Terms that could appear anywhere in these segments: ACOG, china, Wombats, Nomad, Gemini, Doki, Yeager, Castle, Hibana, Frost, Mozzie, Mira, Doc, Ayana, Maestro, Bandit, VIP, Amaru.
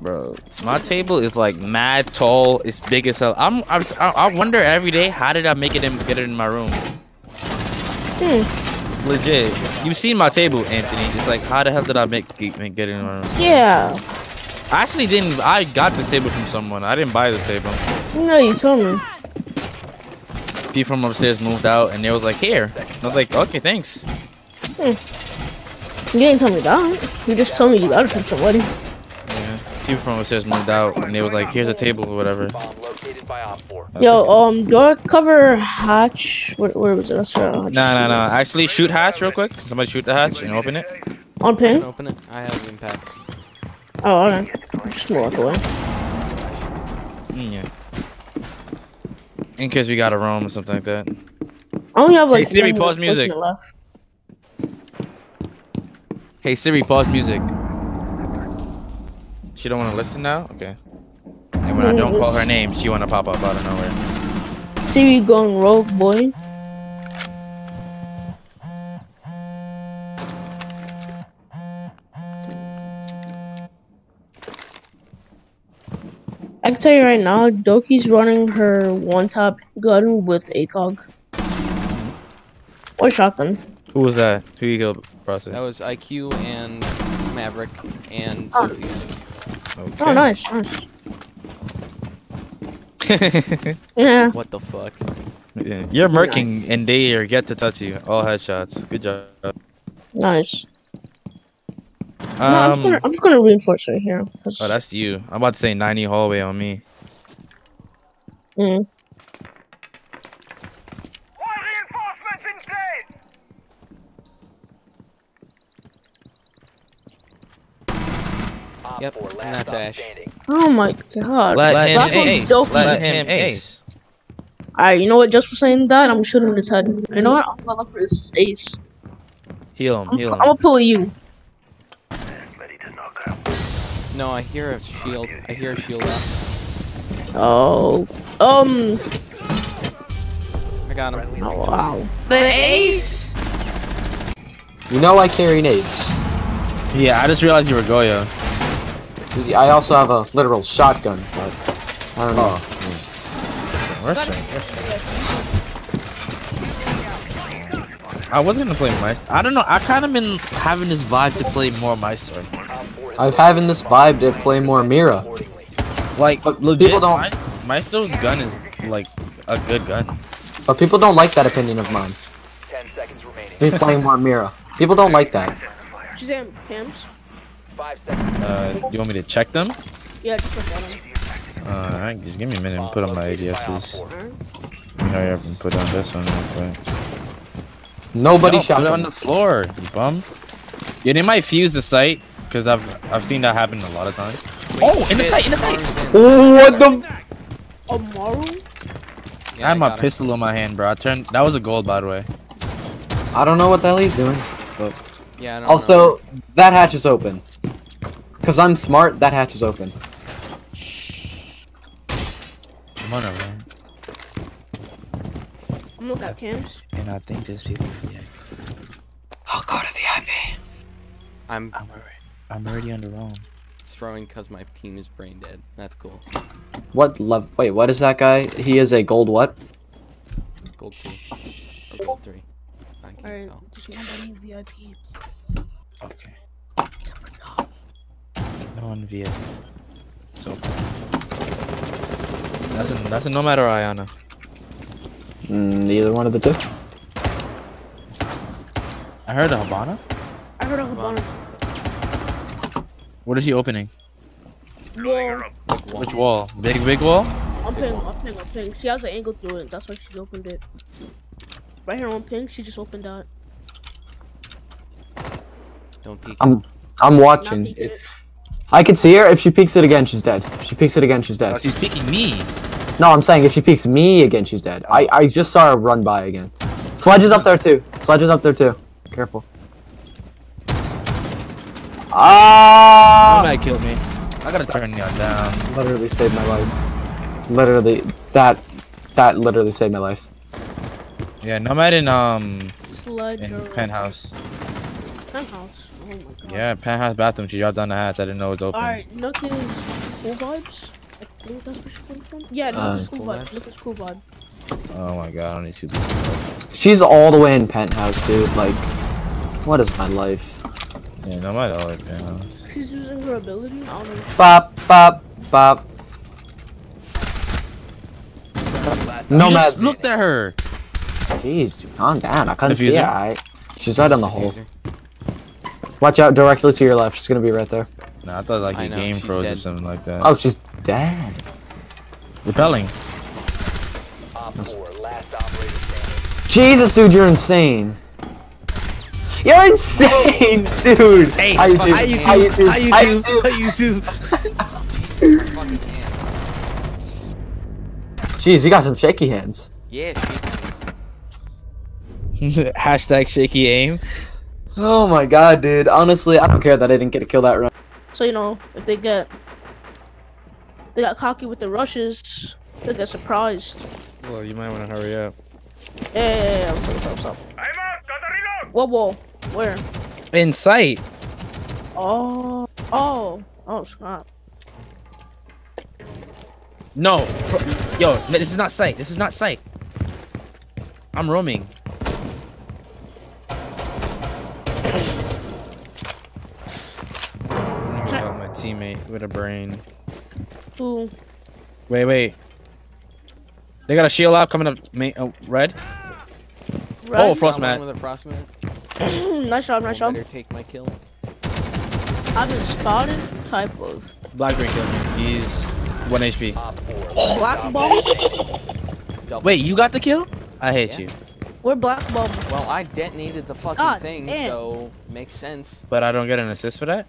Bro, my table is like mad tall. It's big as hell. I wonder every day, how did I make it and get it in my room? Legit. You've seen my table, Anthony. It's like, how the hell did I make get it in my room? Yeah. I actually didn't. I got this table from someone. I didn't buy this table. No, you told me. People from upstairs moved out, and they was like, here. I was like, okay, thanks. You didn't tell me that. You just told me you got it from somebody. People from upstairs moved out, and they was like, here's a table or whatever. Yo, door cover hatch. Where was it? No. Actually, shoot hatch real quick. Somebody shoot the hatch and open it. On pin? Open it. I have impacts. Oh, alright. Just walk away. Yeah. In case we got a roam or something like that. I only have like. Hey Siri, pause music. Hey Siri, pause music. She don't want to listen now? Okay. And when I don't call her name, she want to pop up out of nowhere. Siri going rogue, boy. I can tell you right now, Doki's running her one-top gun with ACOG. Or shotgun. Who was that? Who you killed, Frosty? That was IQ and Maverick and Sophie. Okay. Oh, nice, nice. Yeah. What the fuck? Yeah. You're murking, nice. And they are yet to touch you. All headshots. Good job. Nice. No, I'm just gonna reinforce right here. Oh, that's you. I'm about to say 90 hallway on me. Yep, and that's Ash. Oh my god. Let him ace. Alright, you know what? Just for saying that, I'm gonna shoot him in his head. You know what? I'm gonna look for his ace. Heal him. I'm gonna pull you. No, I hear a shield. I hear a shield out. Oh. I got him. Oh, wow. The ace! You know I carry nades. Yeah, I just realized you were Goya. I also have a literal shotgun, but I don't know. I was gonna play Maestro. I don't know. I kind of been having this vibe to play more Maestro. I've having this vibe to play more Mira. Like, but legit, people don't. Maestro's gun is like a good gun. But people don't like that opinion of mine. 10 seconds remaining. Me playing more Mira. People don't like that. Do you want me to check them? Yeah, just check them. Alright, just give me a minute and put on my ADSs. Hurry up and put on this one real quick. Nobody shot. Put it on the floor, you bum. Yeah, they might fuse the site, because I've seen that happen a lot of times. Oh, in the site! Oh, what the? Amaru? Yeah, I had my pistol in my hand, bro. That was a gold, by the way. I don't know what the hell he's doing. But... yeah, I don't know. That hatch is open. Cause I'm smart, that hatch is open. Come on over, man. I'm looking at cams. And I think there's people in here. I'll go to VIP. I'm already on the roam. Throwing cause my team is brain dead. That's cool. What love? Wait, what is that guy? He is a gold what? Gold 2. Or gold 3. I can't tell. There's nobody VIP. Okay. Non-VIP. So cool. That's a Nomad or Ayana. Neither one of the two. I heard a Hibana. I heard a Hibana. What is he opening? Wall. Which wall? Big wall? On ping. She has an angle through it. That's why she opened it. Right here on ping, she just opened that. Don't peek. I'm watching. I can see her. If she peeks it again, she's dead. If she peeks it again, she's dead. Oh, she's peeking me. No, I'm saying if she peeks me again, she's dead. I just saw her run by again. Sledge is up there too. Sledge is up there too. Careful. Ah! Nomad killed me. I gotta turn you down. Literally saved my life. Literally, that literally saved my life. Yeah, Nomad in Sledge in penthouse. my god. Yeah, penthouse bathroom. She dropped down the hatch. I didn't know it was open. Alright, look at school vibes. I think that's where she came from. Yeah, look at school vibes. Look at school vibes. Oh my god, I don't need to. She's all the way in penthouse, dude. Like, what is my life? Yeah, no matter all in penthouse. She's using her ability. I don't know. Bop, bop, bop. Nomad. Just looked at her. Jeez, dude, calm down. I couldn't see her. Right. She's right on the hole. Watch out directly to your left. She's gonna be right there. Nah, I thought like your game froze or something like that. Oh, she's dead. Repelling. Jesus, dude, you're insane. You're insane, dude. Hey, how you do? How you do? How you do? How you do? Jeez, you got some shaky hands. Yeah. Hashtag shaky aim. Oh my god, dude. Honestly, I don't care that I didn't get to kill that run. So you know, if they got cocky with the rushes, they got surprised. Well, you might want to hurry up. Yeah, what's up? I'm up, Katarina! What wall? Where? In sight. Oh, snap. No, yo, this is not sight. This is not sight. I'm roaming. Teammate with a brain. Ooh. Wait. They got a shield out coming up. Red. Oh, Frost man. Nice job. Better take my kill. I've been spotted. Type of. Black green killed me. He's 1 HP. Black bomb. Wait, you got the kill? I hate you. We're black bomb. Well, I detonated the fucking thing, so makes sense. But I don't get an assist for that.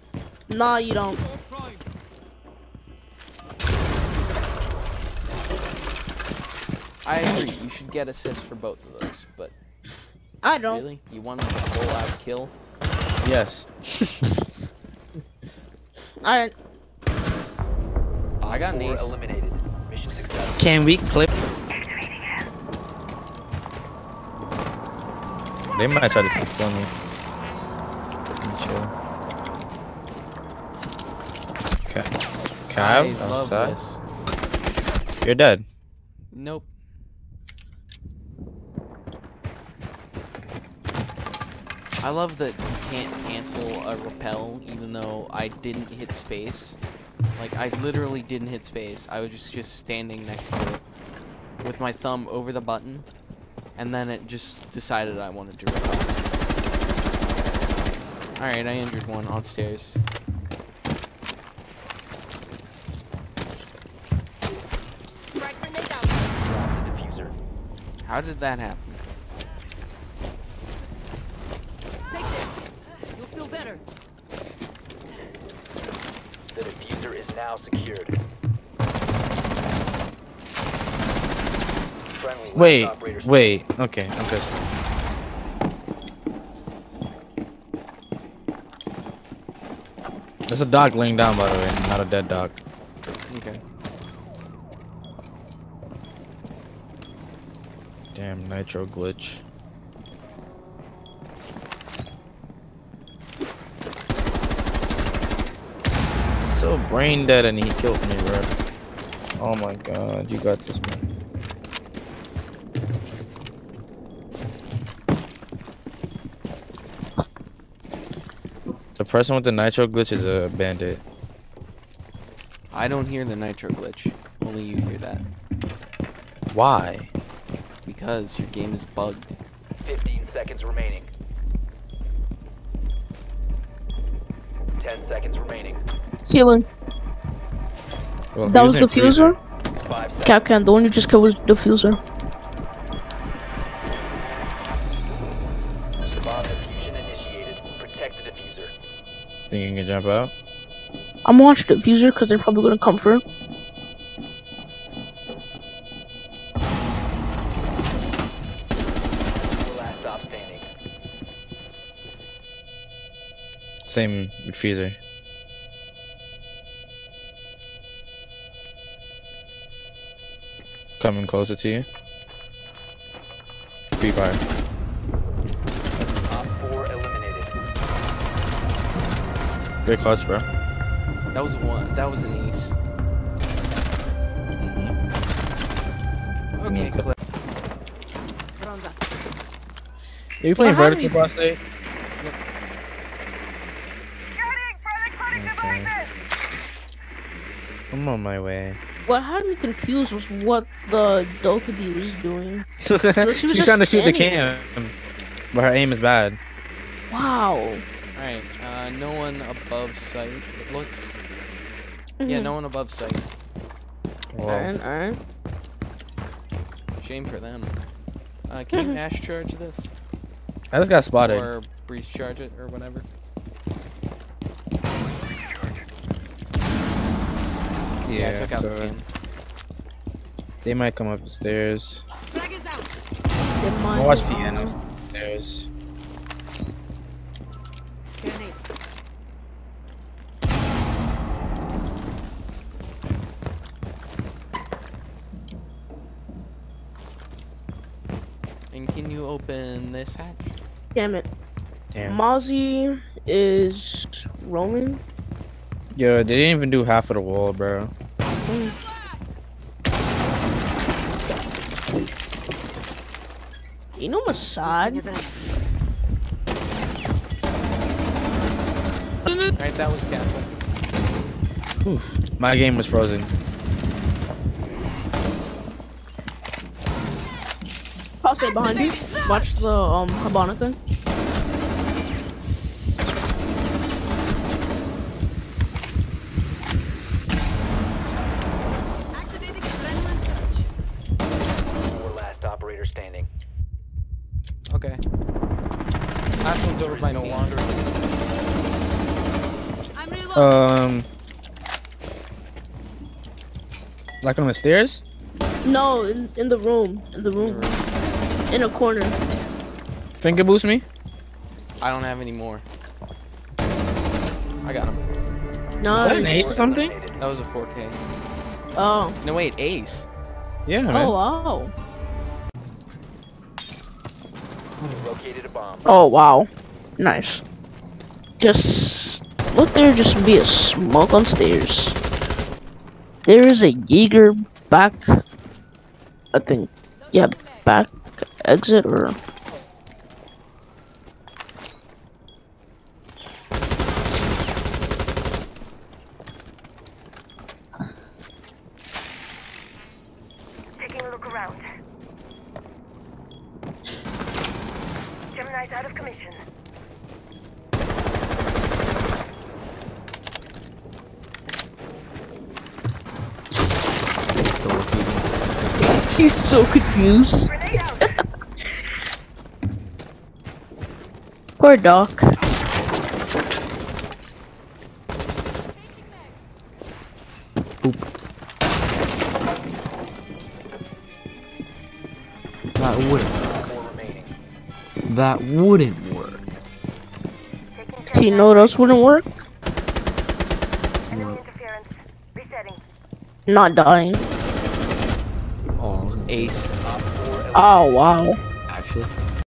Nah, you don't. I agree. You should get assists for both of those, but I don't. Really? You want to full out kill? Yes. All right. I got an ace. Eliminated. Can we clip? They might try to sneak on me. Chill. Cav, outside. You're dead. Nope. I love that you can't cancel a rappel even though I didn't hit space. Like, I literally didn't hit space. I was just standing next to it with my thumb over the button, and then it just decided I wanted to rappel. Alright, I injured one on stairs. How did that happen? Take this. You'll feel better. The diffuser is now secured. Friendly wait. Okay, I'm pissed. There's a dog laying down, by the way, not a dead dog. Okay. Damn nitro glitch. So brain dead and he killed me, bro. Oh my god, you got this, man. The person with the nitro glitch is a bandit. I don't hear the nitro glitch. Only you hear that. Why? Because your game is bugged. 15 seconds remaining. 10 seconds remaining. Ceiling. Well, that was diffuser? Capcan, the one you just killed was diffuser. Bomb diffusion initiated. Protect the diffuser. Think you can jump out? I'm watching diffuser because they're probably gonna come through. Same with Freezer. Coming closer to you. Free fire. Top 4 eliminated. Good clutch, bro. That was one. That was an ace. Okay, clip. Are you playing vertical boss day? Yep. Okay. I'm on my way. What had me confused was what the Doki was doing. She's trying to shoot the cam, but her aim is bad. Wow. Alright, no one above sight, it looks. Yeah, no one above sight. Alright. Shame for them. Can you ash charge this? I just got spotted. Or breach charge it, or whatever. Yeah, I took out the cam. They might come up the stairs. I'll watch pianos upstairs. And can you open this hatch? Damn it. Damn. Mozzie is roaming. Yo, they didn't even do half of the wall, bro. You know Masad? Alright, that was Castle. Oof. My game was frozen. I'll stay behind you. Watch the Hibana thing. Like on the stairs? No, in the room. In the room. In a corner. Finger boost me? I don't have any more. I got him. No. Is that an ace or something? That was a 4K. Oh. No, wait, ace. Yeah, man. Oh, wow. Located a bomb. Oh, wow. Nice. Just... Look, there just be a smoke on stairs. There is a Yeager back, I think. Yeah, back exit or. Taking a look around. Gemini's out of commission. He's so confused. Poor Doc. Oop. That wouldn't work. That wouldn't work. Do you know what else wouldn't work? What? Not dying. Ace. Oh wow. Actually.